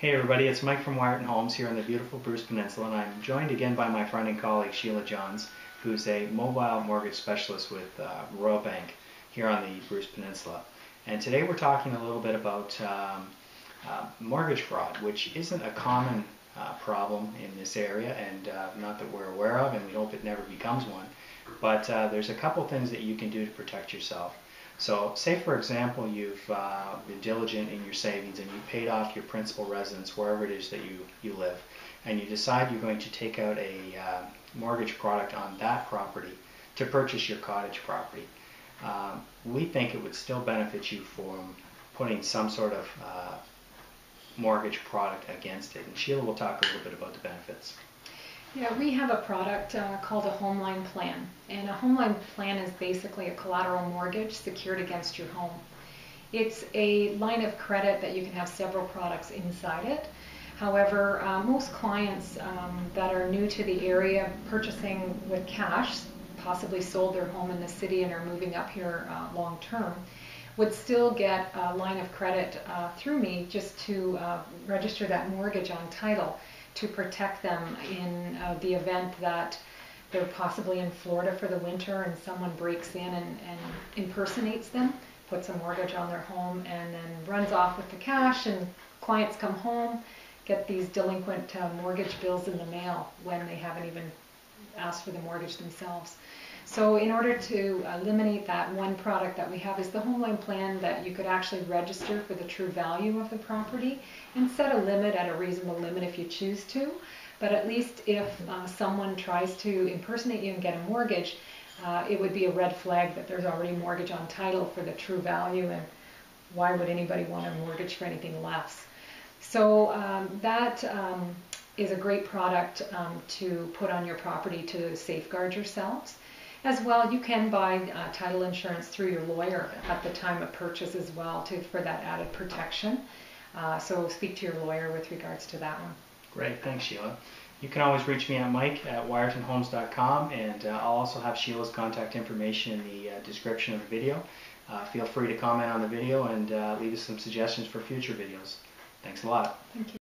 Hey everybody, it's Mike from Wyarton Homes here in the beautiful Bruce Peninsula, and I'm joined again by my friend and colleague Sheila Johns, who's a mobile mortgage specialist with Royal Bank here on the Bruce Peninsula. And today we're talking a little bit about mortgage fraud, which isn't a common problem in this area, and not that we're aware of, and we hope it never becomes one. But there's a couple things that you can do to protect yourself. So say, for example, you've been diligent in your savings and you paid off your principal residence, wherever it is that you live, and you decide you're going to take out a mortgage product on that property to purchase your cottage property. We think it would still benefit you from putting some sort of mortgage product against it. And Sheila will talk a little bit about the benefits. Yeah, we have a product called a Home Line Plan, and a Home Line Plan is basically a collateral mortgage secured against your home. It's a line of credit that you can have several products inside it. However, most clients that are new to the area, purchasing with cash, possibly sold their home in the city and are moving up here long term, would still get a line of credit through me just to register that mortgage on title, to protect them in the event that they're possibly in Florida for the winter and someone breaks in and impersonates them, puts a mortgage on their home, and then runs off with the cash, and clients come home, get these delinquent mortgage bills in the mail when they haven't even asked for the mortgage themselves. So in order to eliminate that, one product that we have is the Home Line Plan, that you could actually register for the true value of the property and set a limit at a reasonable limit if you choose to. But at least if someone tries to impersonate you and get a mortgage, it would be a red flag that there's already a mortgage on title for the true value, and why would anybody want a mortgage for anything less? So that is a great product to put on your property to safeguard yourselves. As well, you can buy title insurance through your lawyer at the time of purchase as well, for that added protection. So speak to your lawyer with regards to that one. Great. Thanks, Sheila. You can always reach me at mike@wiartonhomes.com, and I'll also have Sheila's contact information in the description of the video. Feel free to comment on the video and leave us some suggestions for future videos. Thanks a lot. Thank you.